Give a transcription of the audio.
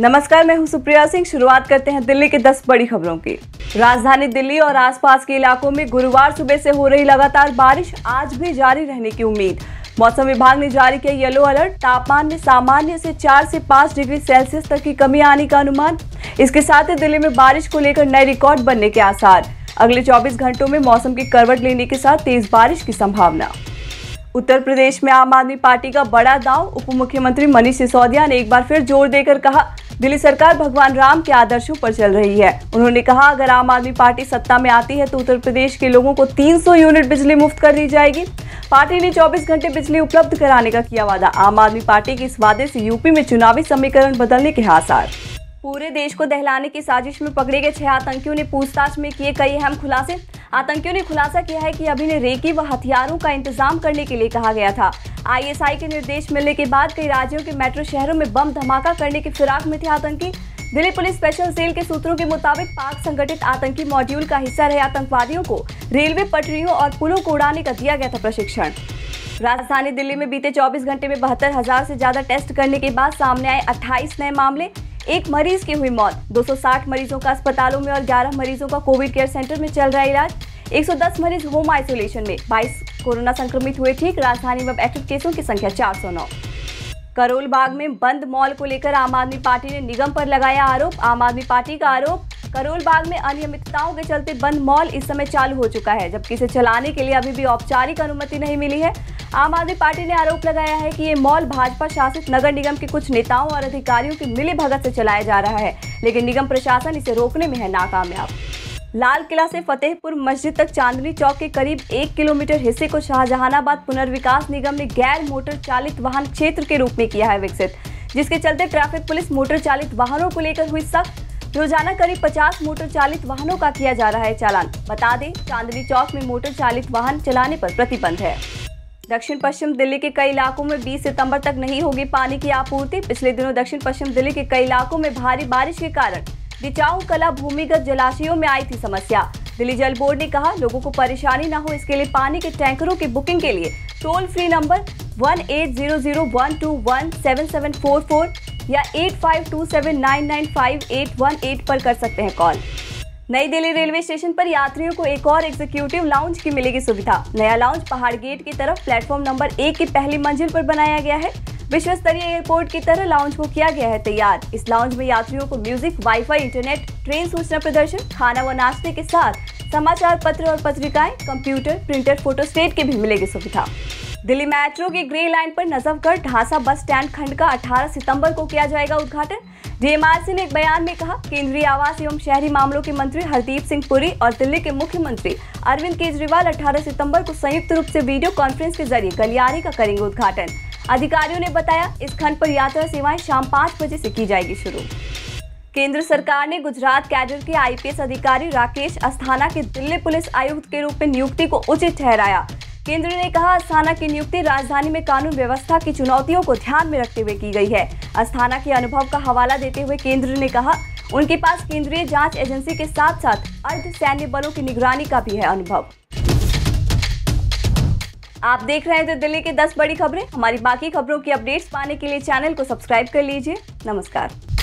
नमस्कार, मैं हूं सुप्रिया सिंह। शुरुआत करते हैं दिल्ली के 10 बड़ी खबरों की। राजधानी दिल्ली और आसपास के इलाकों में गुरुवार सुबह से हो रही लगातार बारिश आज भी जारी रहने की उम्मीद। मौसम विभाग ने जारी किया येलो अलर्ट। तापमान में सामान्य से 4 से 5 डिग्री सेल्सियस तक की कमी आने का अनुमान। इसके साथ ही दिल्ली में बारिश को लेकर नए रिकॉर्ड बनने के आसार। अगले 24 घंटों में मौसम की करवट लेने के साथ तेज बारिश की संभावना। उत्तर प्रदेश में आम आदमी पार्टी का बड़ा दांव। उप मुख्यमंत्री मनीष सिसोदिया ने एक बार फिर जोर देकर कहा, दिल्ली सरकार भगवान राम के आदर्शों पर चल रही है। उन्होंने कहा, अगर आम आदमी पार्टी सत्ता में आती है तो उत्तर प्रदेश के लोगों को 300 यूनिट बिजली मुफ्त कर दी जाएगी। पार्टी ने 24 घंटे बिजली उपलब्ध कराने का किया वादा। आम आदमी पार्टी के इस वादे से यूपी में चुनावी समीकरण बदलने के आसार। पूरे देश को दहलाने की साजिश में पकड़े गए 6 आतंकियों ने पूछताछ में किए कई अहम खुलासे। आतंकियों ने खुलासा किया है कि अभी ने रेकी व हथियारों का इंतजाम करने के लिए कहा गया था। आईएसआई के निर्देश मिलने के बाद कई राज्यों के मेट्रो शहरों में बम धमाका करने के फिराक में थे आतंकी। दिल्ली पुलिस स्पेशल सेल के सूत्रों के मुताबिक पाक संगठित आतंकी मॉड्यूल का हिस्सा रहे आतंकवादियों को रेलवे पटरियों और पुलों को उड़ाने का दिया गया था प्रशिक्षण। राजधानी दिल्ली में बीते 24 घंटे में 72,000 से ज्यादा टेस्ट करने के बाद सामने आए 28 नए मामले। एक मरीज की हुई मौत। 260 मरीजों का अस्पतालों में और 11 मरीजों का कोविड केयर सेंटर में चल रहा इलाज। 110 मरीज होम आइसोलेशन में। 22 कोरोना संक्रमित हुए ठीक। राजधानी में एक्टिव केसों की संख्या 409। करोल बाग में बंद मॉल को लेकर आम आदमी पार्टी ने निगम पर लगाया आरोप। आम आदमी पार्टी का आरोप, करोल बाग में अनियमितताओं के चलते बंद मॉल इस समय चालू हो चुका है, जबकि इसे चलाने के लिए अभी भी औपचारिक अनुमति नहीं मिली है। आम आदमी पार्टी ने आरोप लगाया है कि ये मॉल भाजपा शासित नगर निगम के कुछ नेताओं और अधिकारियों की मिलीभगत से चलाया जा रहा है, लेकिन निगम प्रशासन इसे रोकने में है नाकामयाब। लाल किला से फतेहपुर मस्जिद तक चांदनी चौक के करीब 1 किलोमीटर हिस्से को शाहजहाबाद पुनर्विकास निगम ने गैर मोटर चालित वाहन क्षेत्र के रूप में किया है विकसित, जिसके चलते ट्रैफिक पुलिस मोटर चालित वाहनों को लेकर हुई सख्त। रोजाना करीब 50 मोटर चालित वाहनों का किया जा रहा है चालान। बता दें, चांदनी चौक में मोटर चालित वाहन चलाने पर प्रतिबंध है। दक्षिण पश्चिम दिल्ली के कई इलाकों में 20 सितंबर तक नहीं होगी पानी की आपूर्ति। पिछले दिनों दक्षिण पश्चिम दिल्ली के कई इलाकों में भारी बारिश के कारण बिचाऊ कला भूमिगत जलाशयों में आई थी समस्या। दिल्ली जल बोर्ड ने कहा, लोगों को परेशानी न हो, इसके लिए पानी के टैंकरों की बुकिंग के लिए टोल फ्री नंबर 1800 121 7744 या 8527995818 पर कर सकते हैं कॉल। नई दिल्ली रेलवे स्टेशन पर यात्रियों को एक और एग्जीक्यूटिव लाउंज की मिलेगी सुविधा। नया लाउंज पहाड़ गेट की तरफ प्लेटफॉर्म नंबर 1 की पहली मंजिल पर बनाया गया है। विश्व स्तरीय एयरपोर्ट की तरह लाउंज को किया गया है तैयार। इस लाउंज में यात्रियों को म्यूजिक, वाईफाई, इंटरनेट, ट्रेन सूचना प्रदर्शन, खाना व नाश्ते के साथ समाचार पत्र और पत्रिकाएं, कंप्यूटर, प्रिंटर, फोटोस्टेट की भी मिलेगी सुविधा। दिल्ली मेट्रो की ग्रे लाइन पर नजफगढ़ ढांसा बस स्टैंड खंड का 18 सितंबर को किया जाएगा उद्घाटन। DMRC ने एक बयान में कहा, केंद्रीय आवास एवं शहरी मामलों के मंत्री हरदीप सिंह पुरी और दिल्ली के मुख्यमंत्री अरविंद केजरीवाल 18 सितंबर को संयुक्त रूप से वीडियो कॉन्फ्रेंस के जरिए गलियारे का करेंगे उद्घाटन। अधिकारियों ने बताया, इस खंड पर यात्रा सेवाएं शाम 5 बजे से की जाएगी शुरू। केंद्र सरकार ने गुजरात कैडर के IPS अधिकारी राकेश अस्थाना के दिल्ली पुलिस आयुक्त के रूप में नियुक्ति को उचित ठहराया। केंद्र ने कहा, अस्थाना की नियुक्ति राजधानी में कानून व्यवस्था की चुनौतियों को ध्यान में रखते हुए की गई है। अस्थाना के अनुभव का हवाला देते हुए केंद्र ने कहा, उनके पास केंद्रीय जांच एजेंसी के साथ साथ अर्ध सैन्य बलों की निगरानी का भी है अनुभव। आप देख रहे थे दिल्ली की 10 बड़ी खबरें। हमारी बाकी खबरों की अपडेट्स पाने के लिए चैनल को सब्सक्राइब कर लीजिए। नमस्कार।